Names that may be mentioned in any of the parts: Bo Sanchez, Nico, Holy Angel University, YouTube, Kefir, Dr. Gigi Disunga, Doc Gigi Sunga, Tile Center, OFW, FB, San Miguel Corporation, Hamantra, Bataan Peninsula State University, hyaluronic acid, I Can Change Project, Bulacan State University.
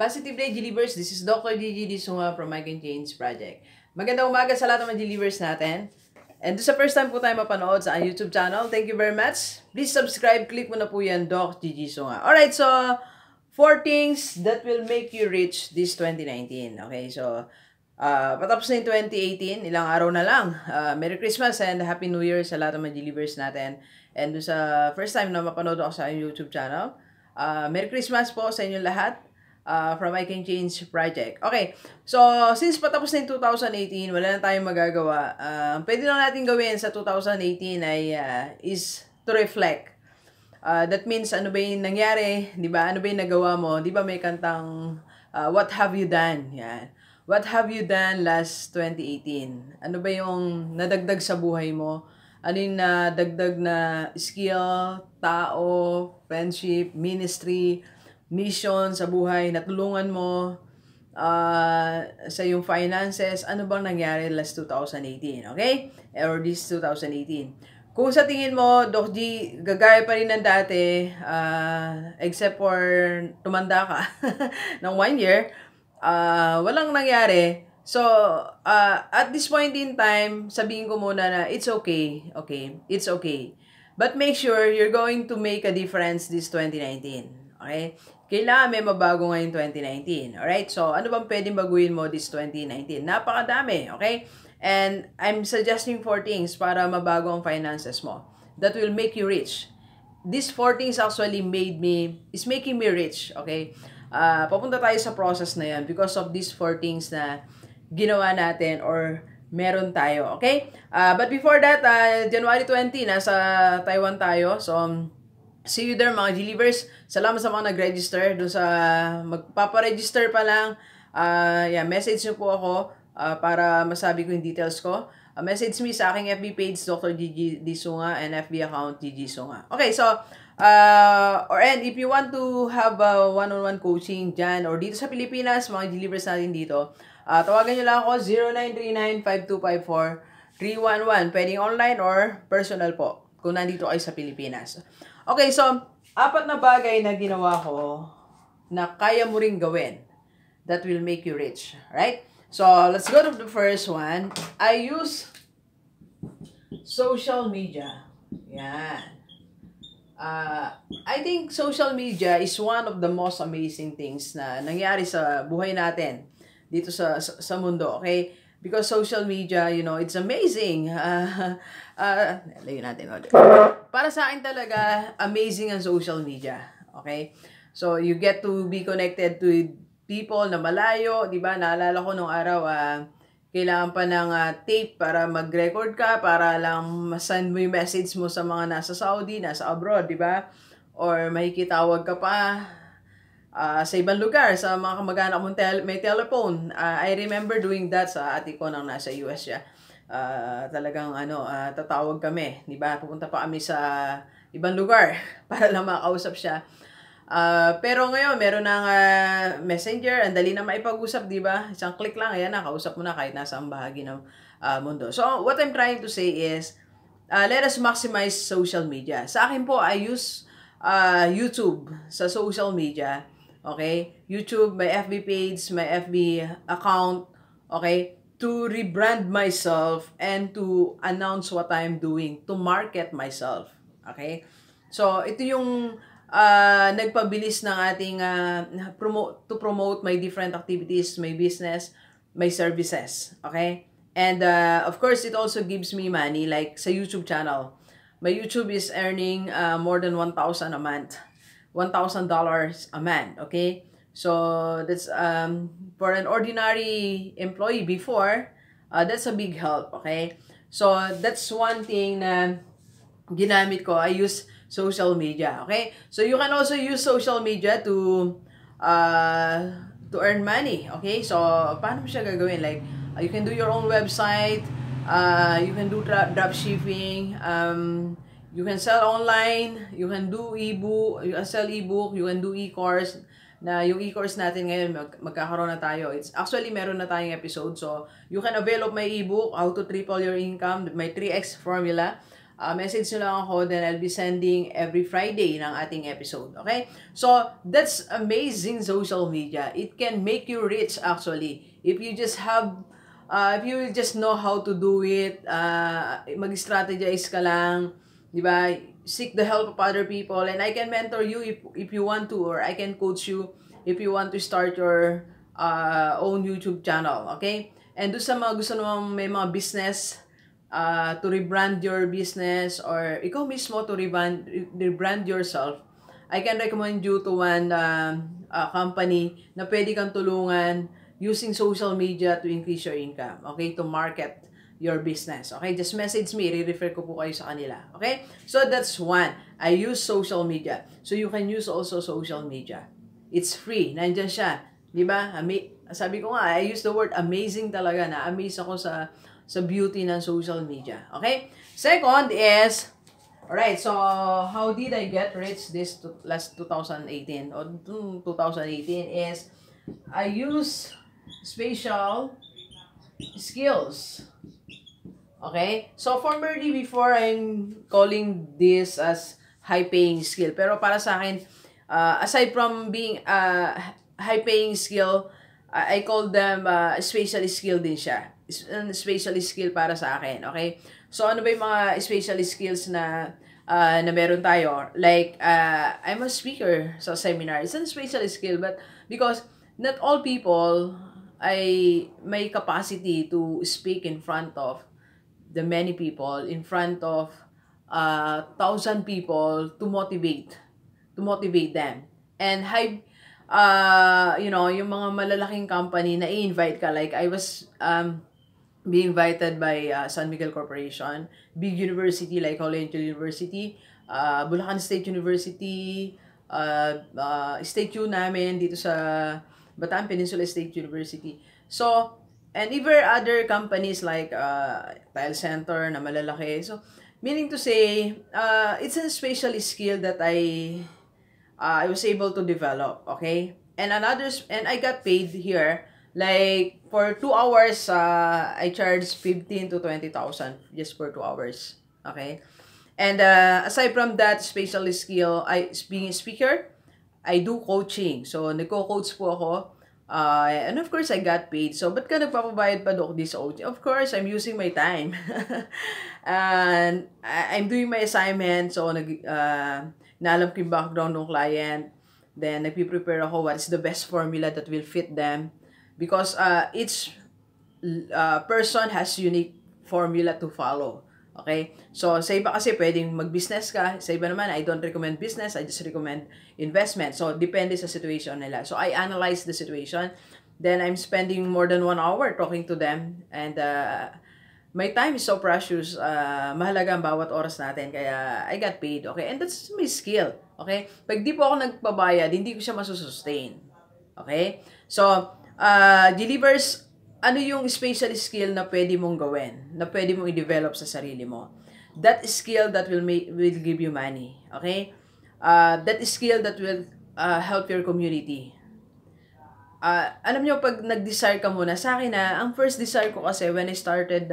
Positive Day Delivers, this is Dr. Gigi Disunga from I Can Change Project. Magandang umaga sa lahat ng mga delivers natin. And sa first time po tayo mapanood sa YouTube channel, thank you very much. Please subscribe, click mo na po yan, Doc Gigi Disunga. Alright, so 4 things that will make you rich this 2019. Okay, so patapos na yung 2018, ilang araw na lang. Merry Christmas and Happy New Year sa lahat ng mga delivers natin. And sa first time na mapanood ako sa YouTube channel, Merry Christmas po sa inyo lahat. From I Can Change Project. Okay, so since patapos na yung 2018, wala na tayong magagawa. Pwede lang natin gawin sa 2018 ay is to reflect. That means ano ba yung nangyari, di ba? Ano ba yung nagawa mo? Di ba may kantang What Have You Done? Yan. What have you done last 2018? Ano ba yung nadagdag sa buhay mo? Ano yung nadagdag na skill, tao, friendship, ministry, mission sa buhay, natulungan mo sa yung finances, ano bang nangyari last 2018, okay? Or this 2018. Kung sa tingin mo, Doc G, gagaya pa rin ng dati, except for tumanda ka ng 1 year, walang nangyari. So, at this point in time, sabihin ko muna na it's okay, okay? It's okay. But make sure you're going to make a difference this 2019, okay? Kailangan may mabago ngayon 2019. Alright? So, ano bang pwedeng baguhin mo this 2019? Napakadami. Okay? And I'm suggesting 4 things para mabago ang finances mo. That will make you rich. These 4 things actually is making me rich. Okay? Papunta tayo sa process na yan because of these 4 things na ginawa natin or meron tayo. Okay? But before that, January 20, nasa Taiwan tayo. So, see you there mga delivers. Salamat sa mga nag-register. Doon sa magpaparegister pa lang, yeah, message nyo po ako para masabi ko yung details ko. Message me sa aking FB page, Dr. Gigi Disunga, and FB account, Gigi Disunga. Okay, so, and if you want to have one-on-one coaching dyan, or dito sa Pilipinas, mga delivers natin dito, tawagan nyo lang ako, 0939-5254-311. Pwedeng online or personal po, kung nandito kayo sa Pilipinas. Okay, so, 4 na bagay na ginawa ko na kaya mo ring gawin that will make you rich, right? So, let's go to the first one. I use social media. Yan. I think social media is one of the most amazing things na nangyari sa buhay natin dito sa mundo, okay? Because social media, you know, it's amazing. Layo natin. Para sa akin talaga, amazing ang social media. Okay? So, you get to be connected to people na malayo. Diba? Naalala ko nung araw, kailangan pa ng tape para mag-record ka, para lang masend mo yung message mo sa mga nasa Saudi, nasa abroad, diba? Or makikitawag ka pa sa ibang lugar, sa mga kamag-anak mong may telephone. I remember doing that sa ate ko nang nasa US siya. Talagang ano, tatawag kami, di ba? Pupunta pa kami sa ibang lugar para lang makausap siya. Pero ngayon, meron ng messenger, ang dali na maipag-usap, di ba? Isang click lang, ayan, nakausap mo na kahit nasa ang bahagi ng mundo. So, what I'm trying to say is, let us maximize social media. Sa akin po, I use YouTube sa social media. Okay? YouTube, my FB page, my FB account, okay? To rebrand myself and to announce what I'm doing, to market myself. Okay? So, ito yung nagpabilis ng ating to promote my different activities, my business, my services. Okay? And, of course, it also gives me money, like sa YouTube channel. My YouTube is earning more than $1,000 a month. $1,000 a month, okay? So, that's, for an ordinary employee before, that's a big help, okay? So, that's one thing na ginamit ko. I use social media, okay? So, you can also use social media to earn money, okay? So, paano mo siya gagawin? Like, you can do your own website, you can do dropshipping, you can sell online, you can do e-book, you can sell e-book, you can do e-course. Na yung e-course natin ngayon, magkakaroon na tayo. It's actually, meron na tayong episode. So, you can avail of my e-book, How to Triple Your Income, my 3X Formula. message nyo lang ako, then I'll be sending every Friday ng ating episode, okay? So, that's amazing social media. It can make you rich actually. If you just know how to do it, mag-strategize ka lang, di ba? Seek the help of other people, and I can mentor you if you want to, or I can coach you if you want to start your own YouTube channel, okay? And doon sa mga gusto naman may mga business, to rebrand your business, or ikaw mismo to rebrand yourself, I can recommend you to one company na pwede kang tulungan using social media to increase your income, okay? To market your business, okay? Just message me, re-refer ko po kayo sa kanila, okay? So that's one, I use social media. So you can use also social media. It's free, nandyan siya, di ba? Sabi ko nga, I use the word amazing talaga, na-amaze ako sa beauty ng social media. Okay? Second is, alright, so how did I get rich this last 2018? Or 2018 is, I use spatial skills. Okay? So formerly before, I'm calling this as high-paying skill. Pero para sa akin, aside from being a high-paying skill, I call them spatial skill din siya. Spatial skill para sa akin, okay? So, ano ba yung mga spatial skills na meron tayo? Like, I'm a speaker sa seminar. It's a spatial skill, but because not all people ay may capacity to speak in front of the many people, in front of 1,000 people to motivate them. And yung mga malalaking company na i-invite ka, like I was be invited by San Miguel Corporation, big university like Holy Angel University, Bulacan State University, State U namin dito sa Bataan Peninsula State University. So, and even other companies like Tile Center na malalaki. So, meaning to say, it's a special skill that I was able to develop, okay? And I got paid here. Like, for 2 hours, I charged 15 to 20,000 just for 2 hours, okay? And aside from that special skill, being a speaker, I do coaching. So, nagko-coach po ako. And of course, I got paid. So, ba't ka nagpapabayad pa doon this coaching? Of course, I'm using my time. And I'm doing my assignment. So, naalam ko yung background ng client. Then, nagpiprepare ako what is the best formula that will fit them. Because each person has unique formula to follow. Okay? So, sa iba kasi pwedeng mag-business ka. Sa iba naman, I don't recommend business. I just recommend investment. So, depende sa situation nila. So, I analyze the situation. Then, I'm spending more than 1 hour talking to them. And my time is so precious. Mahalaga ang bawat oras natin. Kaya, I got paid. Okay? And that's my skill. Okay? Pag di po ako nagpabayad, hindi ko siya masusustain. Okay? So, delivers, ano yung special skill na pwede mong gawin, na pwede mong i-develop sa sarili mo. That skill that will give you money, okay? That skill that will help your community. Alam nyo, pag nag-desire ka muna, sa akin ang first desire ko kasi when I started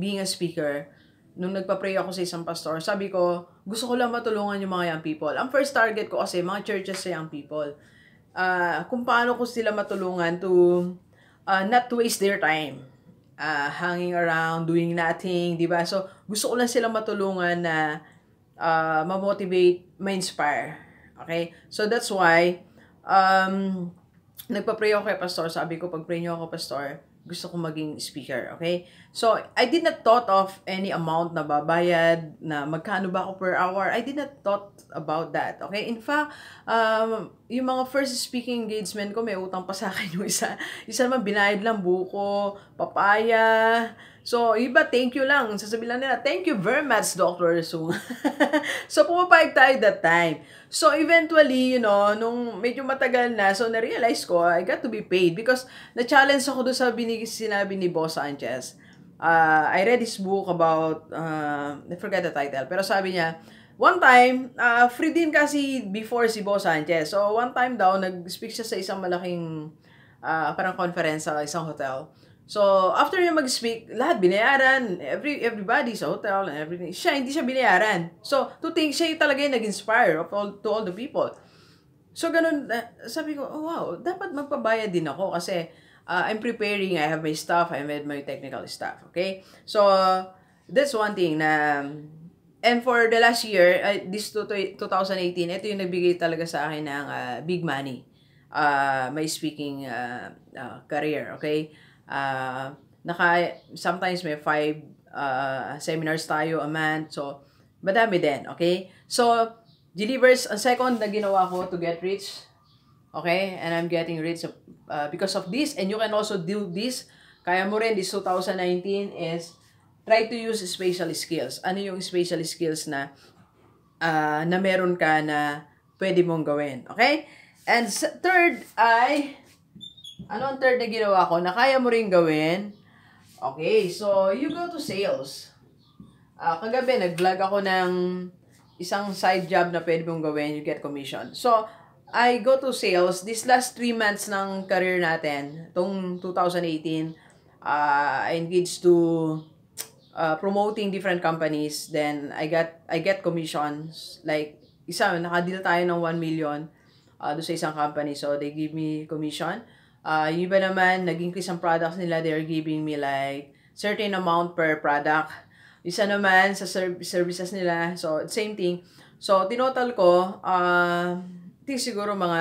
being a speaker, nung nagpa-pray ako sa isang pastor, sabi ko, gusto ko lang matulungan yung mga young people. Ang first target ko kasi, mga churches sa young people. Kung paano ko sila matulungan to not waste their time hanging around, doing nothing, diba? So, gusto ko lang sila matulungan na ma-motivate, ma-inspire, okay? So, that's why nagpa-pray ako kay pastor. Sabi ko, pag-pray nyo ako, pastor, gusto ko maging speaker, okay? So, I did not thought of any amount na babayad, na magkano ba ako per hour. I did not thought about that, okay? In fact, yung mga first speaking engagement ko, may utang pa sa akin yung isa. Isa naman, binayad lang buko, papaya. So, iba, thank you lang. Sasabihin lang nila, thank you very much, Dr. Disunga. So, pumapayag tayo that time. So, eventually, you know, nung medyo matagal na, so, na-realize ko, I got to be paid because na-challenge ako doon sa sinabi ni Bo Sanchez. I read his book about, I forget the title, pero sabi niya, one time, free din kasi before si Bo Sanchez. So, one time daw, nag-speak siya sa isang malaking parang conference sa isang hotel. So, after niya mag-speak, lahat binayaran. Everybody sa hotel and everything. Siya, hindi siya binayaran. So, to think, siya talaga yung nag-inspire to all the people. So, ganun, sabi ko, oh, wow, dapat magpabayad din ako kasi I'm preparing, I have my staff, I have my technical staff, okay? So, that's one thing na, and for the last year, this 2018, ito yung nagbigay talaga sa akin ng big money, my speaking career, okay? Sometimes may 5 seminars tayo a month, so, madami din, okay? So, delivers, ang second na ginawa ko to get rich, okay? And I'm getting rich because of this, and you can also do this. Kaya mo rin, this 2019 is try to use special skills. Ano yung special skills na na meron ka na pwede mong gawin, okay? And third ay, ano ang third na ginawa ko na kaya mo rin gawin? Okay, so you go to sales. Kagabi, nag-vlog ako ng isang side job na pwede mong gawin, you get commission. So, I go to sales. This last 3 months ng career natin, itong 2018, I engaged to promoting different companies. Then, I get commissions. Like, isa, nakadeal tayo ng 1 million doon sa isang company. So, they give me commission. Yung iba naman, nag-increase ang products nila, they're giving me like certain amount per product. Isa naman sa services nila, so same thing. So, tinotal ko, siguro mga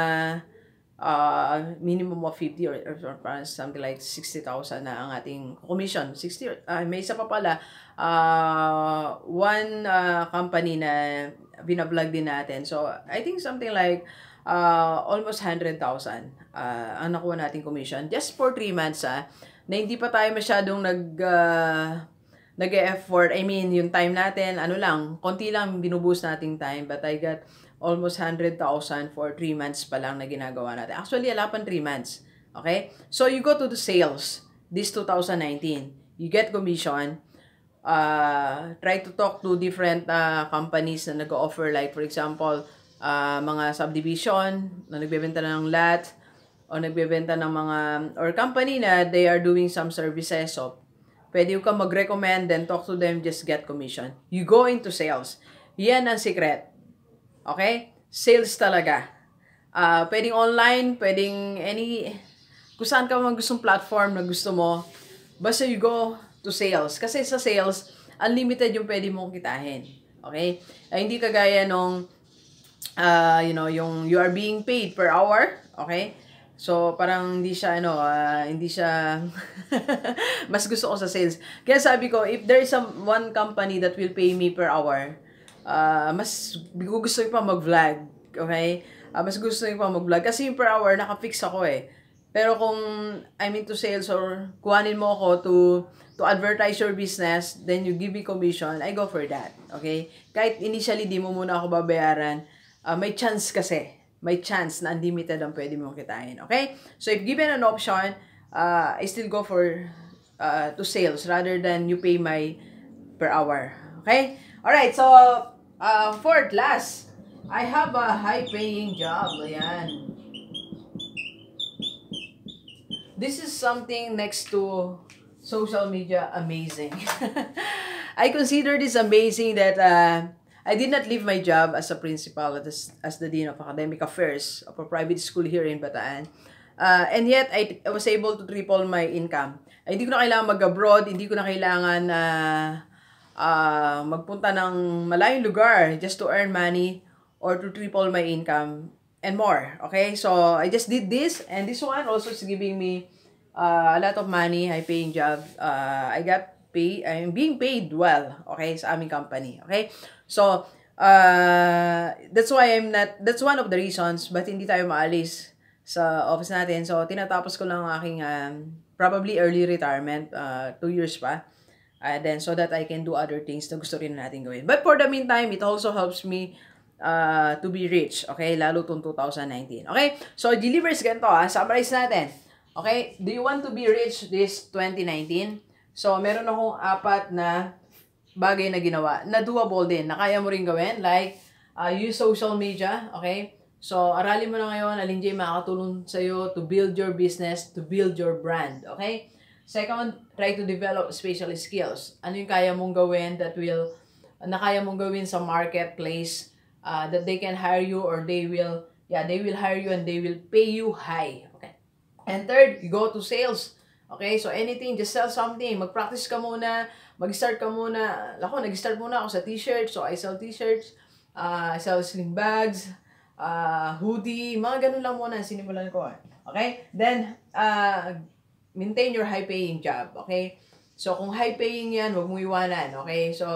minimum of 50 or something like 60,000 na ang ating commission. 60, may isa pa pala, one company na binablog din natin. So, I think something like, almost 100,000 ang nakuha nating commission just for 3 months na hindi pa tayo masyadong nag-effort. I mean, yung time natin, ano lang, konti lang binuboost nating time, but I got almost 100,000 for 3 months pa lang na ginagawa natin. Actually, alapan 3 months. Okay? So, you go to the sales this 2019. You get commission. Try to talk to different companies na nag-offer, like for example, mga subdivision na nagbebenta ng lot o nagbebenta ng mga or company na they are doing some services, so pwede ka mag-recommend, then talk to them, just get commission. You go into sales. Yan ang secret. Okay? Sales talaga. Pwedeng online, pwedeng any kung saan ka mang gustong platform na gusto mo, basta you go to sales. Kasi sa sales, unlimited yung pwede mong kitahin. Okay? Hindi kagaya nung you know, yung you are being paid per hour, okay? So, parang hindi siya, ano, hindi siya, mas gusto ko sa sales. Kaya sabi ko, if there is one company that will pay me per hour, mas gusto ko pa mag-vlog, okay? Mas gusto ko pa mag-vlog, kasi yung per hour, naka-fix ako eh. Pero kung I'm into sales or kuhanin mo ako to advertise your business, then you give me commission, I go for that, okay? Kahit initially, di mo muna ako babayaran, may chance kasi. May chance na unlimited ang pwede mong kitain. Okay? So, if given an option, I still go for to sales rather than you pay my per hour. Okay? Alright. So, fourth, last, I have a high-paying job. Ayan. This is something next to social media amazing. I consider this amazing that I did not leave my job as a principal, as the Dean of Academic Affairs of a private school here in Bataan. And yet, I was able to triple my income. Hindi ko na kailangan mag-abroad, hindi ko na kailangan magpunta ng malayong lugar just to earn money or to triple my income and more. Okay, so I just did this, and this one also is giving me a lot of money, high-paying job. I got paid, I'm being paid well, okay, sa aming company, okay? So, that's why I'm not, that's one of the reasons, but hindi tayo maalis sa office natin. So, tinatapos ko lang aking, probably early retirement, 2 years pa. Then, so that I can do other things na gusto rin natin gawin. But for the meantime, it also helps me to be rich, okay? Lalo tong 2019, okay? So, delivers ganito, summarize natin, okay? Do you want to be rich this 2019? So, meron akong 4 na bagay na ginawa, na doable din, na kaya mo rin gawin, like, use social media, okay? So, aralin mo na ngayon, Aling J, makakatulong sa'yo to build your business, to build your brand, okay? Second, try to develop special skills. Ano yung kaya mong gawin that will, na kaya mong gawin sa marketplace that they can hire you or they will, yeah, they will hire you and they will pay you high. Okay. And third, you go to sales. Okay, so anything, just sell something. Mag-practice ka muna, mag-start ka muna. Ako, nag-start muna ako sa t-shirts. So, I sell t-shirts, I sell sling bags, hoodie, mga ganun lang muna. Sinimulan ko. Okay, then, maintain your high-paying job. Okay, so kung high-paying yan, wag mong iwanan. Okay, so,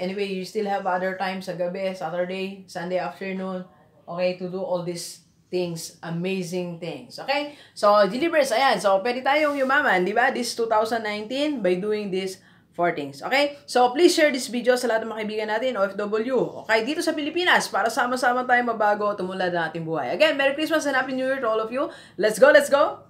anyway, you still have other time sa gabi, Saturday, Sunday afternoon, okay, to do all this things, amazing things, okay? So, delivers, ayan. So, pwede tayong yumaman, di ba? This 2019 by doing these 4 things, okay? So, please share this video sa lahat ng mga kaibigan natin, OFW, okay? Dito sa Pilipinas, para sama-sama tayo mabago, tumulad na ating buhay. Again, Merry Christmas and Happy New Year to all of you. Let's go, let's go!